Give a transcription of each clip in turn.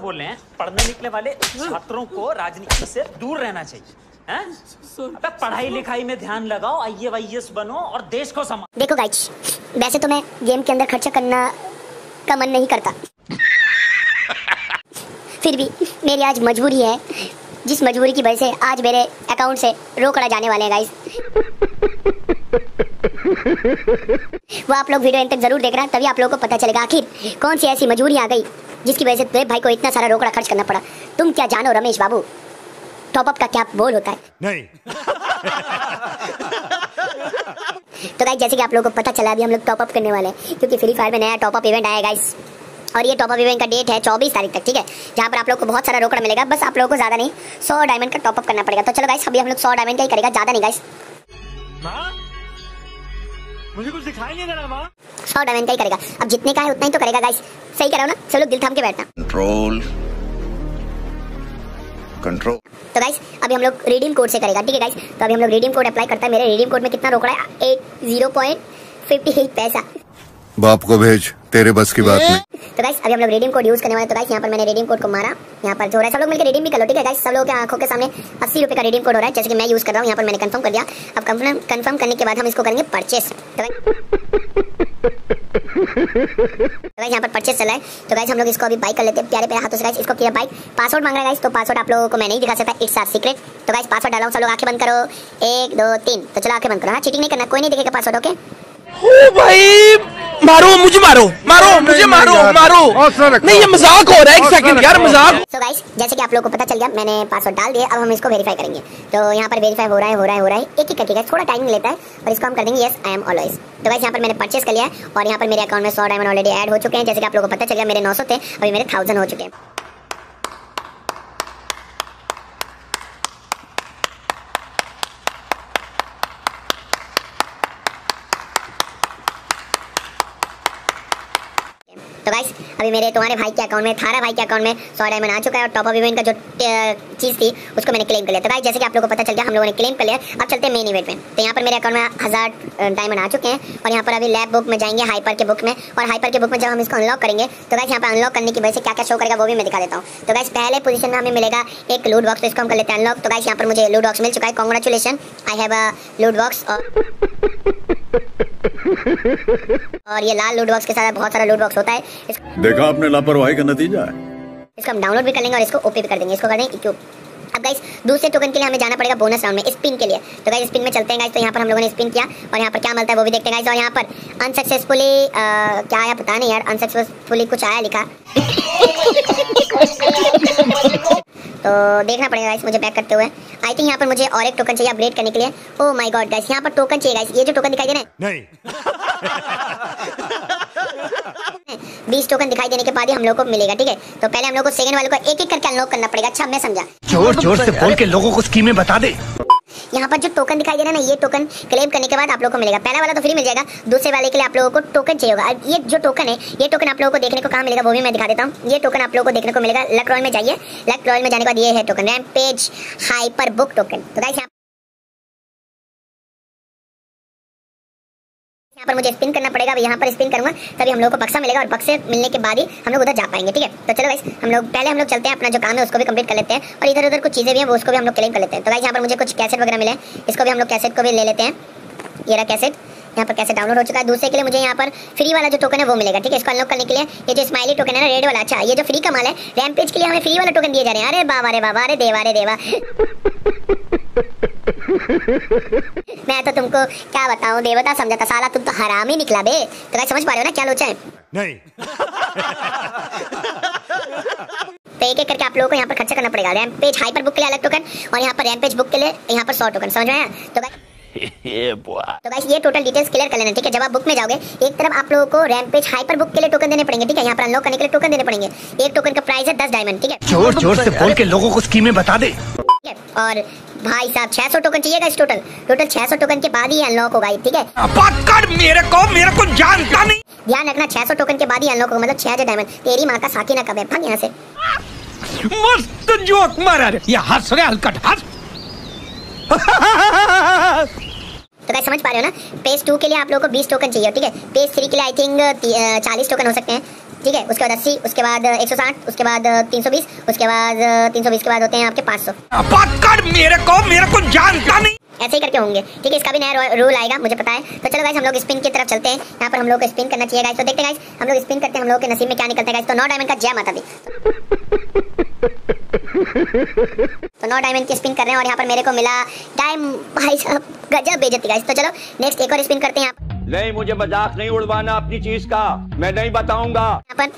बोल रहे हैं पढ़ने निकले वाले छात्रों को राजनीति से दूर रहना चाहिए। अबे पढ़ाई लिखाई में ध्यान लगाओ, IAS बनो और देश को संभालो। देखो गाइस, वैसे तो मैं गेम के अंदर खर्चा करना का मन नहीं करता फिर भी मेरी आज मजबूरी है, जिस मजबूरी की वजह से आज मेरे अकाउंट से रोकड़ा जाने वाले हैं गाइस वो आप लोग वीडियो एंड तक जरूर देख रहे हैं, तभी आप लोगों को पता चलेगा आखिर कौन सी ऐसी मजबूरी आ गई जिसकी वजह से तेरे भाई को इतना सारा रोकड़ा खर्च करना पड़ा। तुम क्या जानो रमेश बाबू टॉपअप का क्या बोल होता है? नहीं तो गाइस, जैसे कि आप लोगों को पता चला अभी हम लोग टॉपअप करने वाले हैं, क्योंकि फ्री फायर में नया टॉपअप इवेंट आया गाइस, और ये टॉपअप इवेंट का डेट है 24 तारीख तक, ठीक है, जहाँ पर आप लोग को बहुत सारा रोकड़ा मिलेगा। बस आप लोगों को ज़्यादा नहीं 100 डायमंड का टॉपअप करना पड़ेगा। तो चलो गाइस, अभी हम लोग 100 डायमंड का ही करेगा, ज़्यादा नहीं गाइस, मुझे कुछ दिखाई नहीं दे रहा। 100 डायमंड का ही करेगा। अब जितने का है उतना ही तो करेगा गाइस, सही कराओ ना, सब लोग दिल थाम के बैठना। कंट्रोल। तो गाइस अभी हम लोग रिडीम कोड से करेगा, ठीक है गाइस। तो अभी हम लोग रिडीम कोड अप्लाई करता है। मेरे रिडीम कोड में कितना रोकड़ा है? 80.58 पैसा। बाप को भेज, तेरे बस की बात नहीं। तो गाइस अभी हम लोग रिडीम कोड यूज करने वाले। तो गाइस यहाँ पर मैंने रिडीम कोड को मारा, यहाँ पर जो रहा है सब लोग मिलकर रिडीम भी कर लो, ठीक है गाइस। सब लोगों के आंखों के सामने 80 रुपये का रिडीम कोड हो रहा है, जैसे कि मैं यूज कर रहा हूँ। यहाँ पर मैंने कंफर्म कर दिया। अब कंफर्म करने के बाद हम इसको करेंगे परचेस। तो गाइस यहाँ पर परचेस चला है, तो गाइस हम लोग इसको अभी बाइक कर लेते हैं प्यारे प्यारे हाथों से गाइस। इसको किया बाइक, पासवर्ड मांग रहा है गाइस, तो पासवर्ड आप लोगों को मैं नहीं दिखा सकता, इट्स आवर सीक्रेट। तो गाइस पासवर्ड डाला हूँ, सब लोग आंखें बंद करो, 1 2 3। तो चलो आंखें बंद करो, हाँ चीटिंग नहीं करना, कोई नहीं देखेगा पासवर्ड, ओके। ओ भाई मारो मुझे, मारो मुझे, नहीं ये मजाक हो रहा है, एक सेकंड यार मजाक। सो गाइस जैसे कि आप लोगों को पता चल गया, मैंने पासवर्ड डाल दिया। अब हम इसको वेरीफाई करेंगे, तो यहाँ पर वेरीफाई हो रहा है, एक ही करके थोड़ा टाइम लेता है, और इसको हम कर देंगे यस आई एम ऑलवेज। तो गाइस यहाँ पर मैंने परचेस कर लिया है, और यहाँ पर मेरे अकाउंट में 100 डायमंड ऑलरेडी एड हो चुके हैं। जैसे कि आप लोगों को पता चल गया, मेरे 900 थे, अभी मेरे 1000 हो चुके हैं। तो गाइस अभी मेरे तुम्हारे भाई के अकाउंट में, थारा भाई के अकाउंट में 100 डायमंड आ चुका है, और टॉपअप इवेंट का जो चीज़ थी उसको मैंने क्लेम कर लिया। तो गाइस जैसे कि आप लोगों को पता चल गया, हम लोगों ने क्लेम कर लिया। अब चलते हैं मेन इवेंट में। तो यहाँ पर मेरे अकाउंट में 1000 डायमंड आ चुके हैं, और यहाँ पर अभी लैब बुक में जाएंगे, हाइपर के बुक में, और हाइपर के बुक में जब हम इसको अनलॉक करेंगे तो गाइस यहाँ पर अनलॉक करने की वजह से क्या क्या शो करेगा वो भी मैं दिखा देता हूँ। तो गाइस पहले पोजीशन में हमें मिलेगा एक लूट बॉक्स, तो इसको हम कर लेते हैं अनलॉक। तो गाइस यहाँ पर मुझे लूट बॉक्स मिल चुका है, कॉन्ग्रेचुलेसन आई हैव अ लूट बॉक्स। और ये लाल लूट बॉक्स के साथ बहुत सारा लूट बॉक्स होता है। देखा आपने लापरवाही का नतीजा है। इसको हम डाउनलोड भी कर लेंगे और इसको ओपी भी कर देंगे, इसको कर देंगे इक्यूब। अब गाइस दूसरे टोकन के लिए हमें जाना पड़ेगा बोनस राउंड में, स्पिन के लिए। तो गाइस स्पिन में चलते हैं गाइस। तो यहाँ पर हम लोगों ने स्पिन किया, और यहाँ पर क्या मिलता है वो भी देखते हैं गाइस। और यहाँ पर अनसक्सेसफुली क्या आया पता नहीं यार, अनसक्सेसफुली कुछ आया लिखा तो देखना पड़ेगा गाइस मुझे पैक करते हुए। आई थिंक यहाँ पर मुझे और एक टोकन चाहिए अपग्रेड करने के लिए। ओ माय गॉड गाइस, यहाँ पर टोकन चाहिए गाइस, ये जो टोकन दिखाई दे रहा है नहीं 20 टोकन दिखाई देने के बाद ही हम लोग को मिलेगा, ठीक है। तो पहले हम लोग को सेकंड वाले को एक एक करके अनलॉक करना पड़ेगा। अच्छा मैं समझा, जोर जोर से बोल के लोगों को स्कीमें बता दे। यहाँ पर जो टोकन दिखाई दे रहा है ना, ये टोकन क्लेम करने के बाद आप लोगों को मिलेगा। पहला वाला तो फ्री मिल जाएगा, दूसरे वाले के लिए आप लोगों को टोकन चाहिए होगा। अब ये जो टोकन है, ये टोकन आप लोगों को देखने को कहाँ मिलेगा वो भी मैं दिखा देता हूँ। ये टोकन आप लोगों को देखने को मिलेगा, लक रॉयल में जाइए। लक रॉयल में जाने के बाद ये है token, rampage hyper book token. तो गाइस यहाँ पर मुझे स्पिन करना पड़ेगा। अब यहाँ पर स्पिन करूंगा तभी हम लोगों को बक्सा मिलेगा, और बक्से मिलने के बाद ही हम लोग उधर जा पाएंगे, ठीक है। तो चलो गाइस पहले हम लोग चलते हैं, अपना जो काम है उसको भी कंप्लीट कर लेते हैं, और इधर उधर कुछ चीज़ें भी हैं वो उसको भी हम लोग क्लेम कर लेते हैं। तो गाइस यहाँ पर मुझे कुछ कैसेट वगैरह मिले, इसको भी हम लोग कैसेट को भी ले लेते हैं। ये रहा कैसेट, यहाँ पर कैसेट डाउनलोड हो चुका है। दूसरे के लिए मुझे यहाँ पर फ्री वाला जो टोकन है वो मिलेगा, ठीक है। इसको अनलॉक करने के लिए ये जो स्माइली टोकन है ना, रेड वाला, अच्छा ये जो फ्री का माल है, रैम्पेज के लिए हमें फ्री वाला टोकन दिए जा रहे हैं। अरे बाबा रे बाबा, अरे देवा रे देवा मैं तो तुमको क्या बताऊँ, देवता समझाता, साला तुम तो हराम ही निकला बे। तो गाइस समझ पा रहे हो ना क्या लोचा है? नहीं तो एक एक करके आप लोगों को यहाँ पर खर्चा करना पड़ेगा। रैम्पेज हाइपर बुक के लिए अलग टोकन, और यहाँ पर रैम्पेज बुक के लिए यहाँ पर 100 टोकन, समझ रहे हैं? तो गाइस ये टोटल डिटेल्स क्लियर कर लेना, ठीक है। जब आप बुक में जाओगे, एक तरफ आप लोगों को रैम्पेज हाइपर बुक के लिए टोकन देने पड़ेंगे, ठीक है। यहाँ पर अनलॉक करने के लिए टोकन देने पड़ेंगे। एक टोकन का प्राइस है 10 डायमंड, ठीक है। जोर जोर से बोल के लोगों को स्कीमें बता दे। और भाई साहब 600 टोकन चाहिएगा इस टोटल 600 टोकन के बाद ही अनलॉक होगा, ठीक है। मेरे को जानता नहीं, ध्यान रखना, 600 टोकन के बाद ही अनलॉक होगा, मतलब 6000 डायमंड। तेरी माँ का साथी ना कब है, भाग यहाँ से। मस्त जोक मारा, ये हंस रहा हल्का हंस। तो गाइस समझ पा रहे हो ना, पेज 2 के लिए आप लोगों को 20 टोकन चाहिए, ठीक है। पेज 3 के लिए आई थिंक 40 टोकन हो सकते हैं, ठीक है। उसके बाद 80, उसके बाद 160, उसके बाद 320, उसके बाद 320 के बाद होते हैं आपके 500। मेरे को जानता नहीं, ऐसे ही करके होंगे, ठीक है। इसका भी नया रूल आएगा, मुझे पता है। तो चलो गाइस हम लोग स्पिन की तरफ चलते हैं। यहाँ पर हम लोग को स्पिन करना चाहिए गाइस। तो देखते हैं गाइस हम लोग स्पिन करते हैं, हम लोग के नसीब में क्या निकलता है गाइस। तो 9 डायमंड का जय माता दी। तो 9 डायमंड की स्पिन कर रहे हैं और यहाँ पर मेरे को मिला टाइम, भाई साहब गजब बेइज्जती गाइस। तो चलो नेक्स्ट एक और स्पिन करते हैं। नहीं, मुझे मजाक नहीं उड़वाना अपनी चीज का, मैं नहीं बताऊंगा। यहाँ पर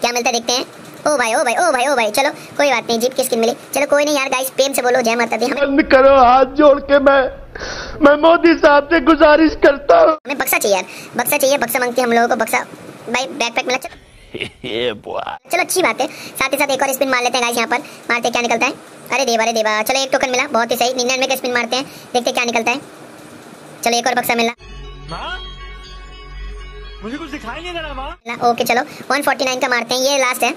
क्या मिलता है देखते हैं। ओ भाई ओ भाई ओ भाई ओ भाई, चलो कोई बात नहीं, जीप की स्किन मिली, चलो कोई नहीं यार। गाइस प्रेम से बोलो जय माता दी। बंद करो, हाथ जोड़ के मैं मोदी साहब से गुजारिश करता हूँ, हमें बक्सा चाहिए यार, बक्सा चाहिए, बक्सा मांगती है हम लोगों को, बक्सा। भाई बैकपैक मिला, चलो अच्छी बात है। साथ ही साथ एक और स्पिन मार लेते हैं गाइस। यहाँ पर मारते क्या निकलता है, अरे देवा अरे देवा, चलो एक टोकन मिला, बहुत ही सही। 99 का स्पिन मारते हैं, देखते क्या निकलता है। चलो एक और बक्सा मिला, मुझे कुछ दिखाई नहीं दे रहा मां। ओके चलो 149 का मारते हैं, ये लास्ट है,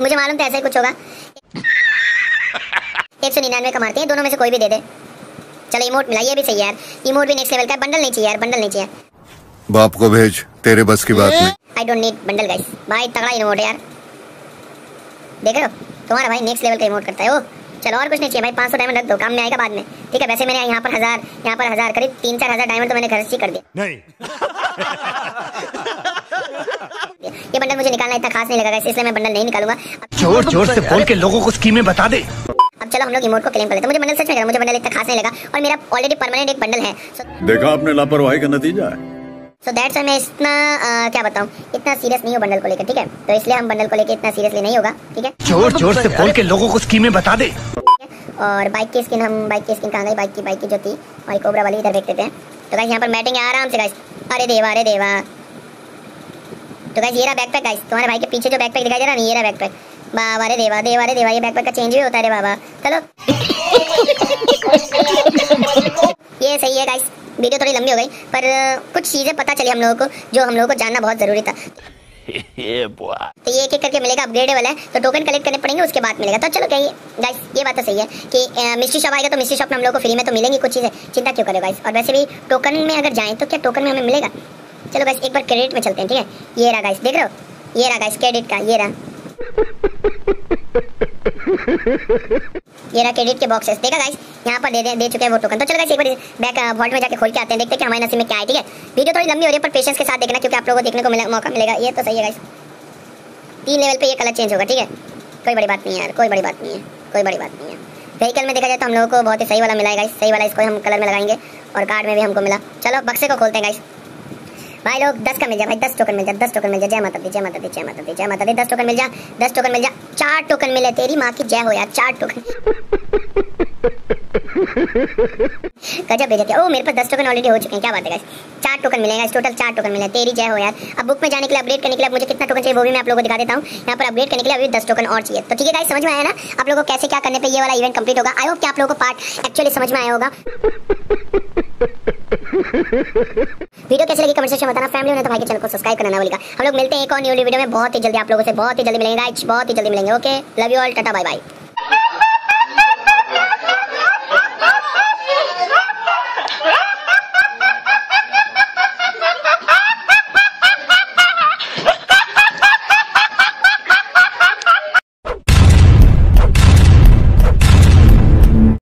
मुझे मालूम था ऐसा ही कुछ होगा। 199 का मारते हैं, दोनों में से कोई भी दे दे। चलो इमोट मिला, ये भी सही यार, इमोट भी नेक्स्ट लेवल का। बंडल नहीं चाहिए यार, बंडल नहीं चाहिए, बाप को भेज, तेरे बस की बात नहीं। I don't need bundle guys, भाई तगड़ा इमोट है यार, देख रहे हो तुम्हारा भाई नेक्स्ट लेवल का इमोट करता है। ओ चलो और कुछ नहीं चाहिए भाई, 500 डायमंड रख दो, काम में आएगा बाद में, ठीक है। वैसे मैंने यहाँ पर 1000 करीब 3-4000 डायमंड तो मैंने खर्च ही कर दिया। ये बंडल मुझे निकालना इतना खास नहीं लगा गाइस, इसलिए मैं बंडल नहीं निकालूंगा। जोर जोर से बोल के लोगों को स्कीमें बता दे। अब चलो हम लोग इमोट को क्लेम कर लेते हैं। मुझे बंडल सच में मुझे बंडल इतना खास नहीं लगा और मेरा ऑलरेडी परमानेंट एक बंडल है। देखा आपने, लापरवाही का नतीजा है। सो दैट्स व्हाई मैं इतना क्या बताऊं, इतना सीरियस नहीं हूं बंडल को लेकर, ठीक है। तो इसलिए हम बंडल को लेकर इतना सीरियसली नहीं होगा, ठीक है। जोर जोर से बोल के लोगों को स्कीमें बता दे। और बाइक की स्किन कहां गई, बाइक की जो थी भाई कोबरा वाली, इधर देख लेते हैं। तो गाइस यहां पर बैटिंग है आराम से गाइस, अरे देवा तो गाइस ये रहा बैकपैक गाइस, तुम्हारे भाई के पीछे जो बैकपैक दिखाई दे रहा ना, ये रहा बैकपैक। बाबा रे देवा देवा रे देवा, ये बैकपैक का चेंज भी होता है रे बाबा। चलो ये सही है गाइस, वीडियो थोड़ी लंबी हो गई पर कुछ चीजें पता चली हम लोगों को, जो हम लोगों को जानना बहुत जरूरी था। तो ये एक एक करके मिलेगा, अपग्रेडेबल है तो टोकन कलेक्ट करने पड़ेंगे, उसके बाद मिलेगा। तो चलो कहिए गाइस, ये बात तो सही है कि मिस्ट्री शॉप आएगा तो मिस्ट्री शॉप में हम लोग को फ्री में तो मिलेंगी कुछ चीजें, चिंता क्यों करें गाइस। और वैसे भी टोकन में अगर जाएं तो क्या टोकन में हमें मिलेगा। चलो गाइस एक बार क्रेडिट में चलते हैं, ठीक है। ये रहा गाइस, देख रहे हो, ये रहा गाइस क्रेडिट का, ये रहा क्रेडिट के बॉक्सेस, देखा गाइस यहाँ पर दे चुके हैं वो टोकन। तो चलो गाइस एक बार बैक वॉल्ट में जाके खोल के आते हैं, देखते हैं कि हमारे नसीब में क्या है, ठीक है। वीडियो थोड़ी लंबी हो रही है पर पेशेंस के साथ देखना, क्योंकि आप लोगों को देखने को मौका मिलेगा। ये तो सही है गाइस, 3 लेवल पे ये कलर चेंज होगा, ठीक है। कोई बड़ी बात नहीं यार, कोई बड़ी बात नहीं है, कोई बड़ी बात नहीं है। व्हीकल में देखा जाए तो हम लोगों को बहुत ही सही वाला मिला है गाइस, सही वाला, इसको हम कलर में लगाएंगे। और कार्ड में भी हमको मिला। चलो बक्से को खोलते हैं गाइस, भाई लोग 10 का मिल जाए भाई, 10 टोकन मिल जाए, 10 टोकन मिल जाए, जय माता दी जय माता दी जय माता दी जय माता दी, 10 टोकन मिल जाए, 10 टोकन मिल जाए, 4 टोकन मिले, तेरी माँ की जय हो यार, 4 टोकन गजब भेजा क्या। ओ मेरे पास 10 टोकन ऑलरेडी हो चुके हैं, क्या बात है गाइस। 4 टोकन मिलेगा, टोटल 4 टोकन मिले, तेरी जय हो यार। अब बुक में जाने के लिए, अपडेट करने के लिए मुझे कितना टोकन चाहिए वो भी मैं आप लोगों को दिखा देता हूँ। यहाँ पर अपडेट करने के लिए अभी 10 टोकन और चाहिए। तो ठीक है गाइस, समझ में आया ना आप लोगों को कैसे क्या करने पर ये वाला इवेंट कंप्लीट होगा। आई होप कि आप लोगों को पार्ट एक्चुअली समझ में आया होगा। वीडियो कैसे लगी कमेंट सेक्शन बताना, फैमिली होने तो भाई के चैनल को सब्सक्राइब करना ना भूलिएगा। हम लोग मिलते हैं एक और न्यू वीडियो में बहुत ही जल्दी, आप लोगों से बहुत ही जल्दी मिलेंगे, बहुत ही जल्दी मिलेंगे। Okay, love you all, tata bye bye.